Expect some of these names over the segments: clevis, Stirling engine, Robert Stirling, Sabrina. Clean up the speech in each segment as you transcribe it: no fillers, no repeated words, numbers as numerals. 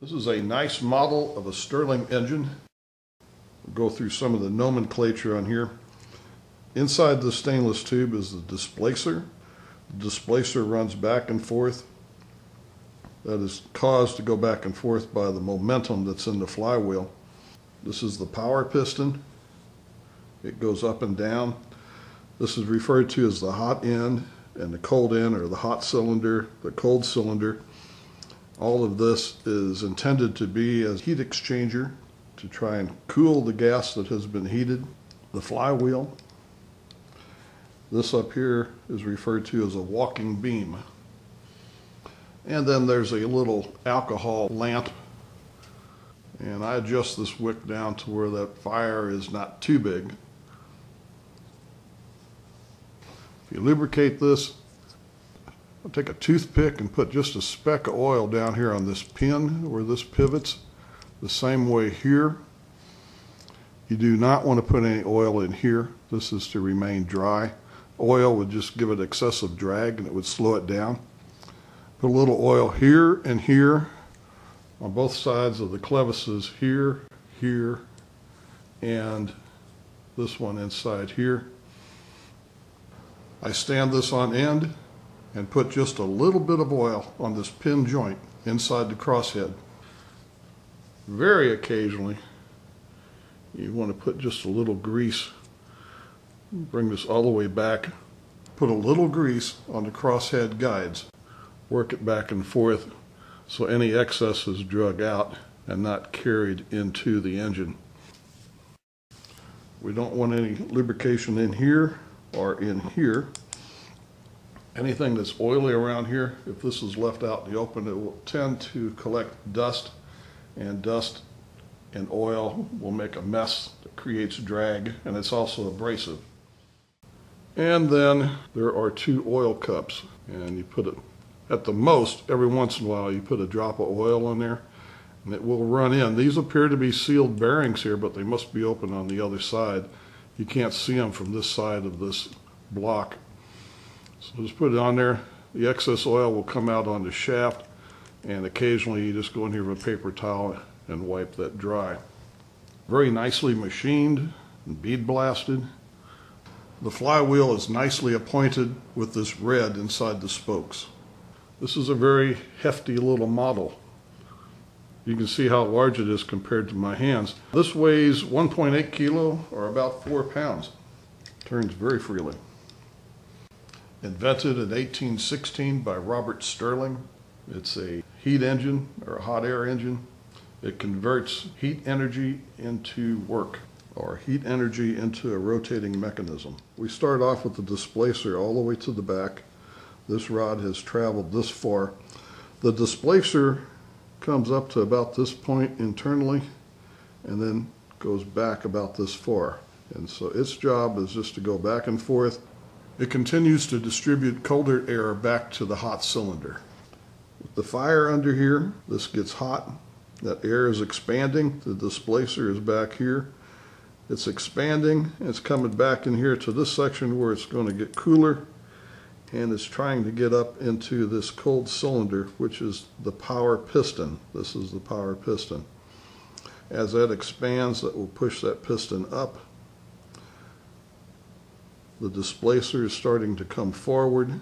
This is a nice model of a Stirling engine. We'll go through some of the nomenclature on here. Inside the stainless tube is the displacer. The displacer runs back and forth. That is caused to go back and forth by the momentum that's in the flywheel. This is the power piston. It goes up and down. This is referred to as the hot end and the cold end, or the hot cylinder, the cold cylinder. All of this is intended to be a heat exchanger to try and cool the gas that has been heated. The flywheel. This up here is referred to as a walking beam. And then there's a little alcohol lamp. And I adjust this wick down to where that fire is not too big. If you lubricate this, I'll take a toothpick and put just a speck of oil down here on this pin where this pivots. The same way here. You do not want to put any oil in here. This is to remain dry. Oil would just give it excessive drag and it would slow it down. Put a little oil here and here on both sides of the clevises, here, here, and this one inside here. I stand this on end and put just a little bit of oil on this pin joint inside the crosshead. Very occasionally you want to put just a little grease. Bring this all the way back. Put a little grease on the crosshead guides. Work it back and forth so any excess is drug out and not carried into the engine. We don't want any lubrication in here or in here. Anything that's oily around here, if this is left out in the open, it will tend to collect dust, and dust and oil will make a mess that creates drag, and it's also abrasive. And then there are two oil cups, and you put it at the most, every once in a while, you put a drop of oil in there and it will run in. These appear to be sealed bearings here, but they must be open on the other side. You can't see them from this side of this block. So just put it on there. The excess oil will come out on the shaft, and occasionally you just go in here with a paper towel and wipe that dry. Very nicely machined and bead blasted. The flywheel is nicely appointed with this red inside the spokes. This is a very hefty little model. You can see how large it is compared to my hands. This weighs 1.8 kilo, or about 4 pounds. Turns very freely. Invented in 1816 by Robert Stirling. It's a heat engine, or a hot air engine. It converts heat energy into work, or heat energy into a rotating mechanism. We start off with the displacer all the way to the back. This rod has traveled this far. The displacer comes up to about this point internally and then goes back about this far. And so its job is just to go back and forth. It continues to distribute colder air back to the hot cylinder. With the fire under here, this gets hot. That air is expanding. The displacer is back here. It's expanding. It's coming back in here to this section where it's going to get cooler. And it's trying to get up into this cold cylinder, which is the power piston. This is the power piston. As that expands, that will push that piston up. The displacer is starting to come forward.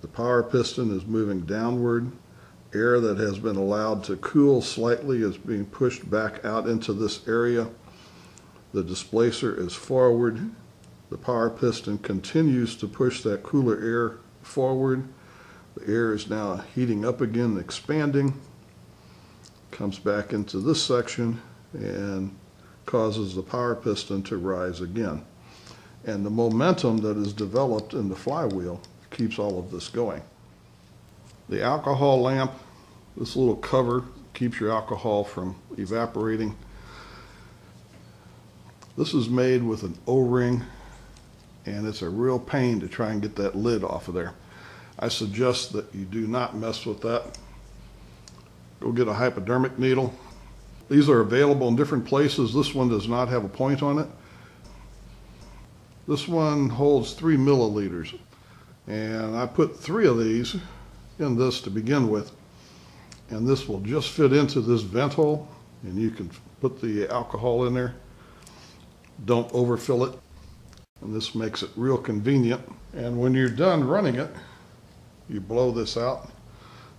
The power piston is moving downward. Air that has been allowed to cool slightly is being pushed back out into this area. The displacer is forward. The power piston continues to push that cooler air forward. The air is now heating up again, expanding. Comes back into this section and causes the power piston to rise again. And the momentum that is developed in the flywheel keeps all of this going. The alcohol lamp, this little cover, keeps your alcohol from evaporating. This is made with an O-ring. And it's a real pain to try and get that lid off of there. I suggest that you do not mess with that. Go get a hypodermic needle. These are available in different places. This one does not have a point on it. This one holds 3 milliliters. And I put 3 of these in this to begin with. and this will just fit into this vent hole, and you can put the alcohol in there. Don't overfill it, and this makes it real convenient. And when you're done running it, you blow this out.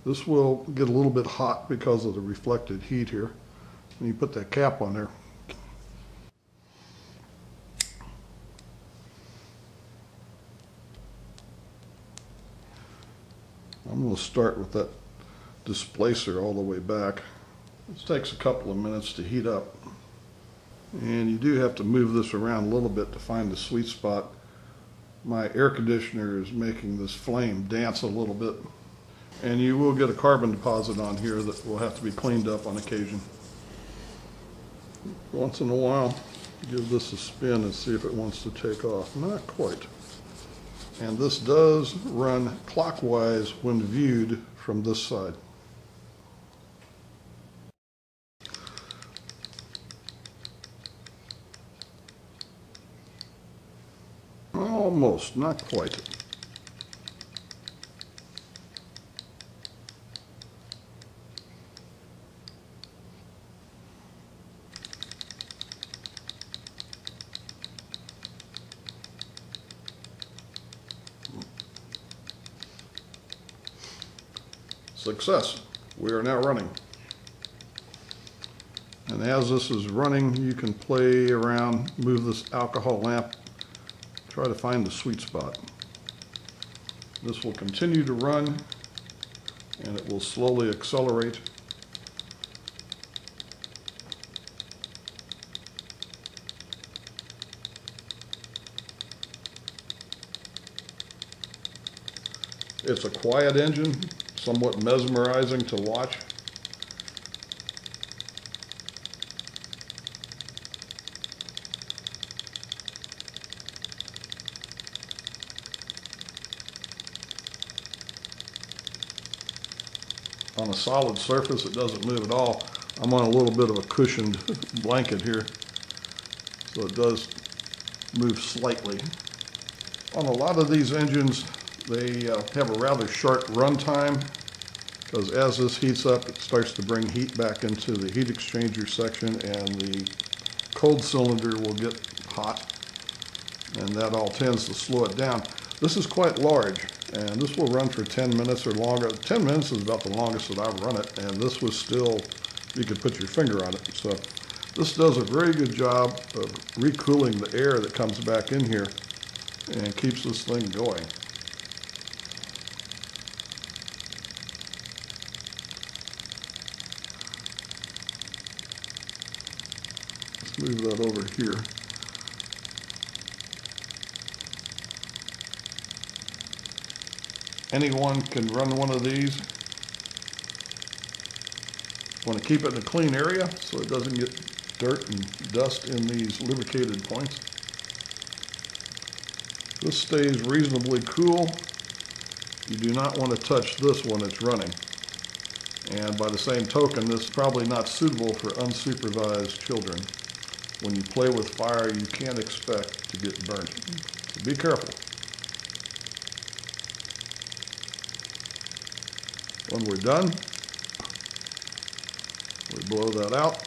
This will get a little bit hot because of the reflected heat here, and you put that cap on there. I'm going to start with that displacer all the way back. This takes a couple of minutes to heat up, and you do have to move this around a little bit to find the sweet spot. My air conditioner is making this flame dance a little bit, and you will get a carbon deposit on here that will have to be cleaned up on occasion. Once in a while, give this a spin and see if it wants to take off. Not quite. And this does run clockwise when viewed from this side. Almost, not quite. Success. We are now running. And as this is running, you can play around, move this alcohol lamp, try to find the sweet spot. This will continue to run, and it will slowly accelerate. It's a quiet engine, somewhat mesmerizing to watch. On a solid surface, it doesn't move at all. I'm on a little bit of a cushioned blanket here, so it does move slightly. On a lot of these engines, they have a rather short run time, because as this heats up, it starts to bring heat back into the heat exchanger section, and the cold cylinder will get hot, and that all tends to slow it down. This is quite large, and this will run for 10 minutes or longer. 10 minutes is about the longest that I've run it, and this was still, you could put your finger on it. So this does a very good job of recooling the air that comes back in here and keeps this thing going. Move that over here. Anyone can run one of these. Want to keep it in a clean area so it doesn't get dirt and dust in these lubricated points. This stays reasonably cool. You do not want to touch this when it's running. And by the same token, this is probably not suitable for unsupervised children. When you play with fire, you can't expect to get burnt. So be careful. When we're done, we blow that out.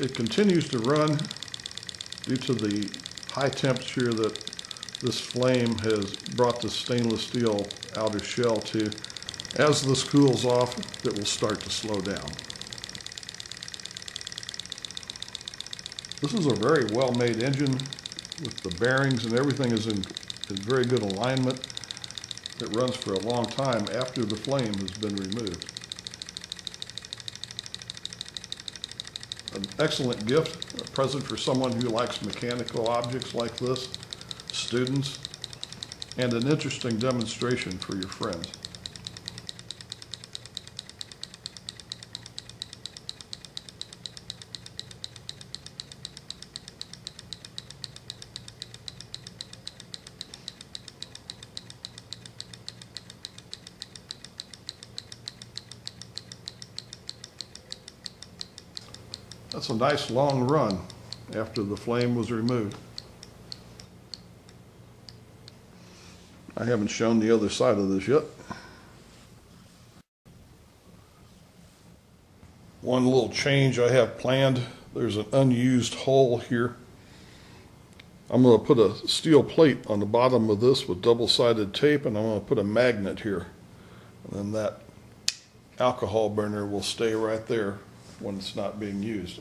It continues to run due to the high temperature that this flame has brought the stainless steel outer shell to. As this cools off, it will start to slow down. This is a very well-made engine, with the bearings and everything is in very good alignment. It runs for a long time after the flame has been removed. An excellent gift, a present for someone who likes mechanical objects like this, students, and an interesting demonstration for your friends. That's a nice long run after the flame was removed. I haven't shown the other side of this yet. One little change I have planned, there's an unused hole here. I'm going to put a steel plate on the bottom of this with double-sided tape, and I'm going to put a magnet here. And then that alcohol burner will stay right there when it's not being used.